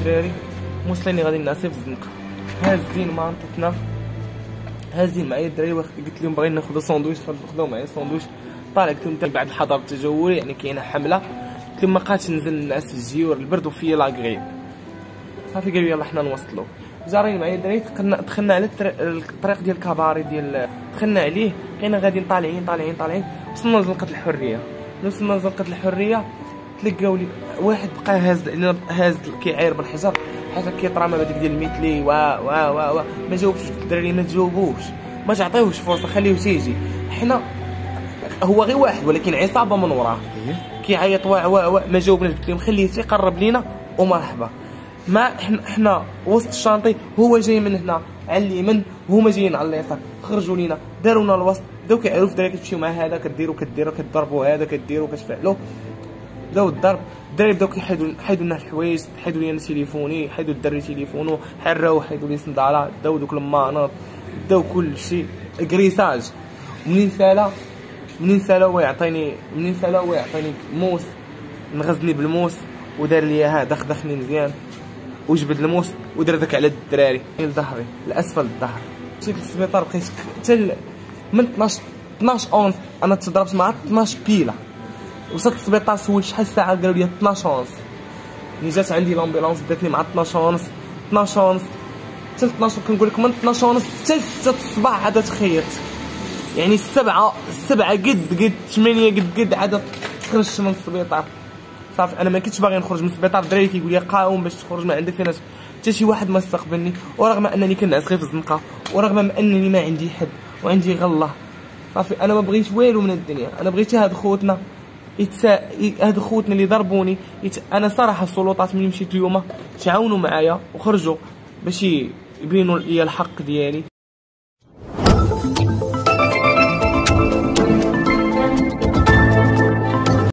الدراري موصليني غادي نعسي في الزنقه، هازين منطقتنا، هازين معايا الدراري. قلت لهم بغينا ناخذ ساندويتش، خداو معايا ساندويتش. طالع قلت لهم بعد الحظر التجولي يعني كاينه حمله، قلت لهم ما بقاش ننزل نعس في الجيور البرد وفي لاكريب. صافي قالوا يلا حنا نوصلوا. جارين معايا الدراري، دخلنا على الطريق ديال الكباري ديال، دخلنا عليه بقينا غاديين طالعين. وصلنا لزنقه الحريه، وصلنا لزنقه الحريه تلقاو لي واحد بقى هاز كيعاير بالحجر حتى كيطرامى بهذيك ديال الميتلي. وا ما جاوبش الدراري، ما تجاوبوش، ما تعطيوش فرصه، خليه تيجي. حنا هو غير واحد ولكن عصابه من وراه كيعيط وا ما جاوبناش. قلت لهم خليه تيقرب لينا ومرحبا. ما حنا وسط الشانطي، هو جاي من هنا على اليمين وهما جايين على اليسار، خرجوا لينا دارونا الوسط. بداو كيعرفوا الدراري كتمشيو مع هذا كديروا كتضربوا هذا كديروا كتفعلوا. بداو الضرب، الدراري بداو حيدوا لنا الحوايج، حيدوا لينا تليفوني، حيدوا الدري تليفونه، حراوه، حيدوا لي صنداله، داو دوك المانط، داو كلشي كريساج. منين سالا هو يعطيني، موس، نغزني بالموس ودار لي ها دخدخني مزيان وجبد الموس ودار داك على الدراري لظهري لاسفل الظهر. مشيت للسبيطار بقيت حتى من 12 اونس انا تضربت مع 12 بيله. وصلت للسبيطار سولت شحال الساعه قالوا لي 12 اونس. ملي جات عندي لامبيلونس داتني مع 12 اونس، 12 اونس حتى 12 كنقول لك، من 12 اونس حتى 6 الصباح عاد تخيط. يعني السبعه قد 8 قد عاد خرجت من السبيطار. صافي انا ما كنتش باغي نخرج من السبيطار، الدراري كيقول لي قاوم باش تخرج ما عندك فيناش. حتى شي واحد ما استقبلني، ورغم انني كنعس غير في الزنقه، ورغم انني ما عندي حد وعندي غله. صافي انا ما بغيت والو من الدنيا، انا بغيت هاد خوتنا هاد خوتنا اللي ضربوني انا صراحه السلطات ملي مشيت اليوم تعاونوا معايا وخرجوا باش يبينوا لي الحق ديالي